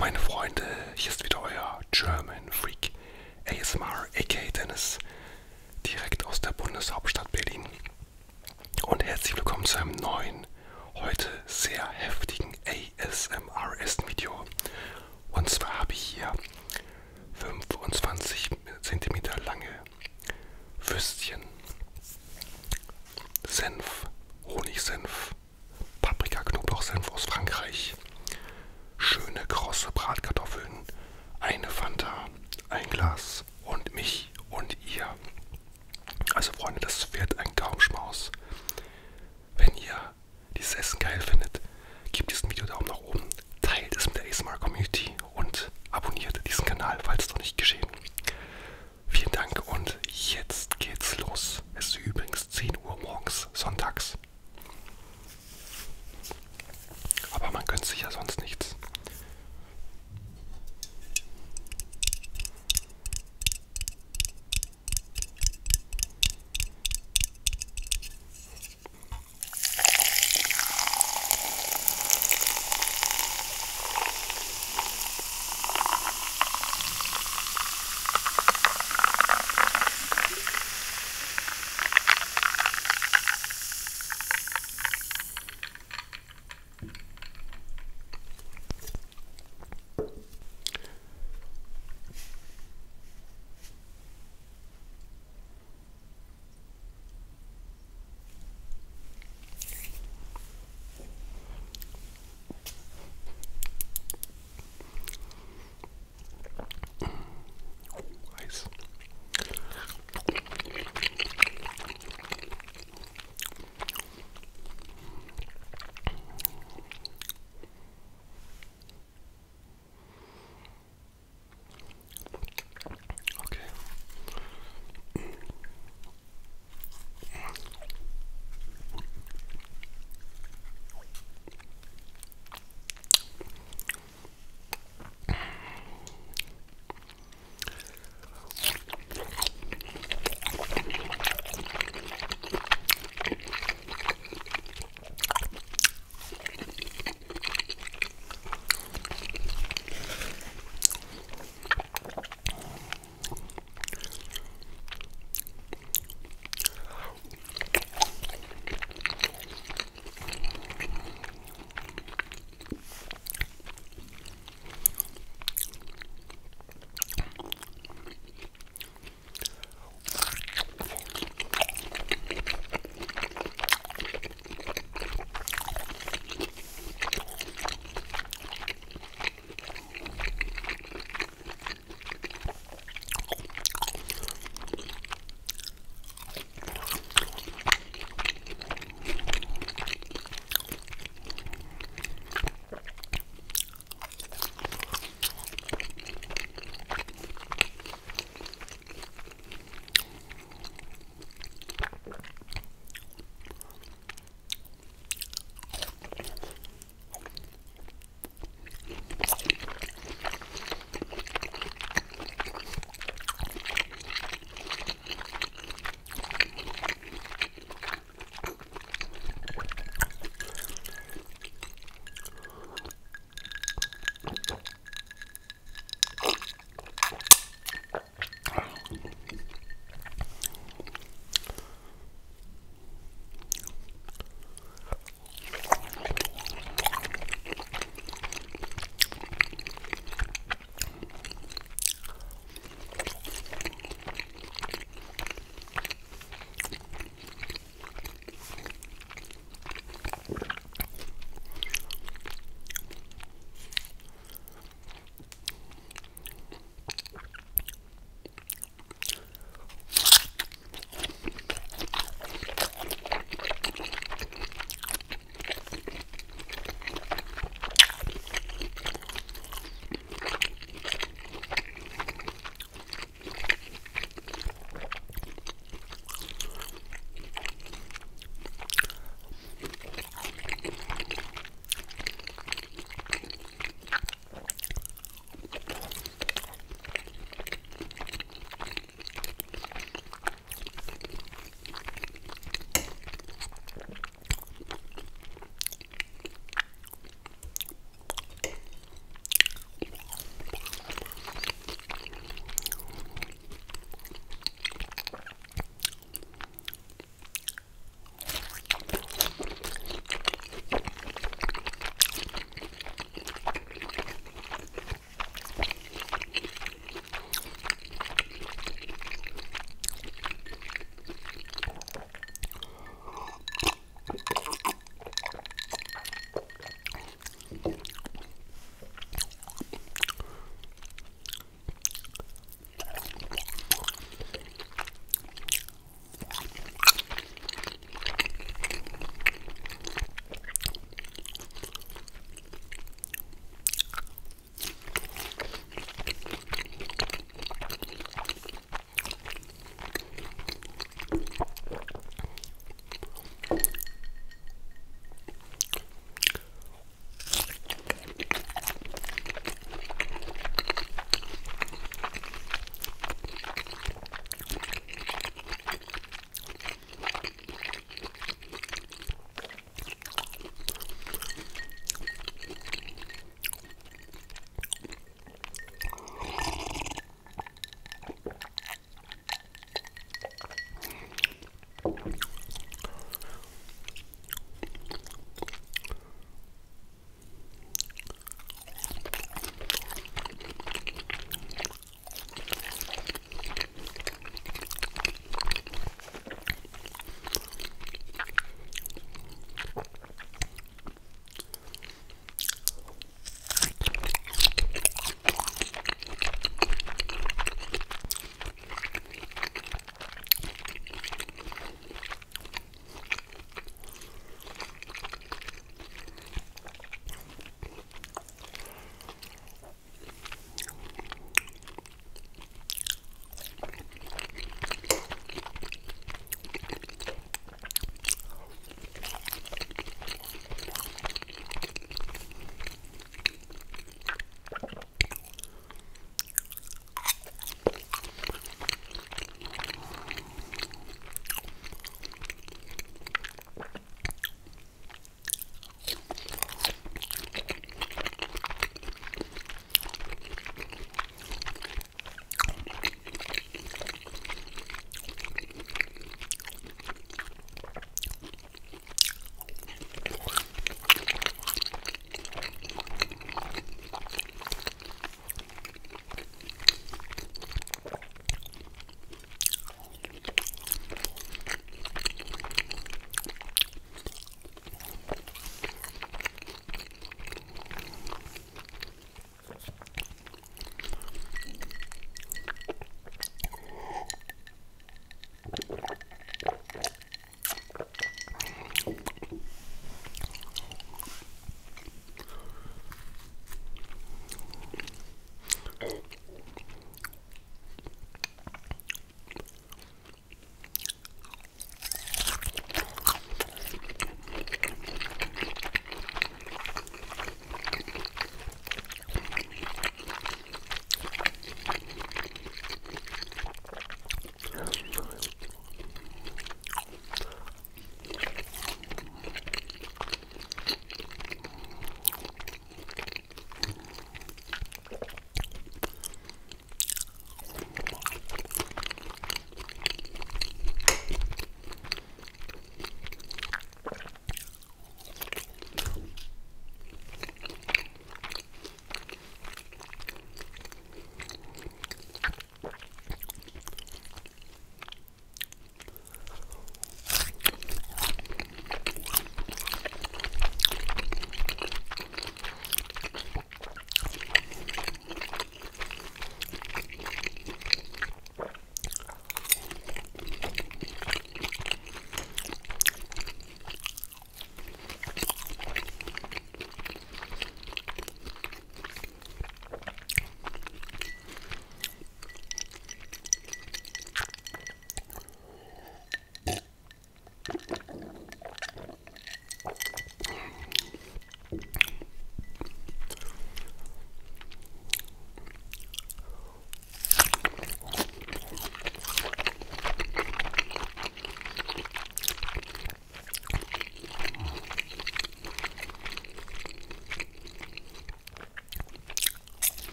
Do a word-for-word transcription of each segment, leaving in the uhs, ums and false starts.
meine Freunde, hier ist wieder euer German Freak A S M R aka Dennis, direkt aus der Bundeshauptstadt Berlin. Und herzlich willkommen zu einem neuen, heute sehr heftigen A S M R-Essen-Video. Und zwar habe ich hier fünfundzwanzig Zentimeter lange Würstchen, Senf, Honigsenf, Paprika, Knoblauchsenf aus Frankreich, schöne krosse Bratkartoffeln, eine Fanta, ein Glas und mich und ihr. Also Freunde, das wird ein Daumenschmaus. Wenn ihr dieses Essen geil findet, gebt diesem Video Daumen nach oben, teilt es mit der A S M R-Community und abonniert diesen Kanal, falls es noch nicht geschehen. Vielen Dank und jetzt geht's los. Es ist übrigens zehn Uhr morgens, sonntags. Aber man gönnt sich ja sonst nichts.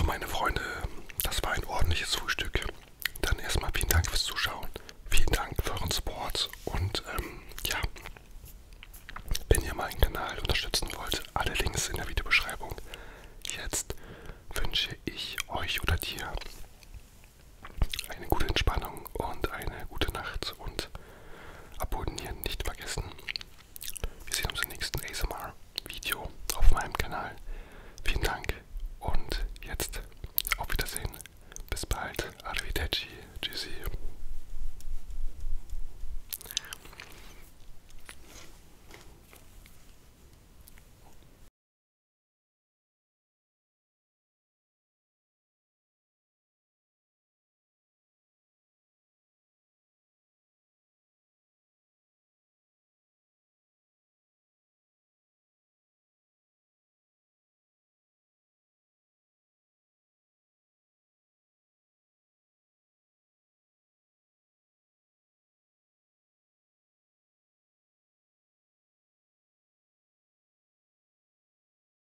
So, meine Freunde, das war ein ordentliches Frühstück. Dann erstmal vielen Dank fürs Zuschauen. Vielen Dank für euren Support. Und ähm, ja, wenn ihr meinen Kanal unterstützen wollt, alle Links in der Videobeschreibung. Jetzt wünsche ich euch oder dir eine gute Entspannung und eine gute Nacht. Und abonnieren nicht vergessen. Wir sehen uns im nächsten A S M R Video auf meinem Kanal.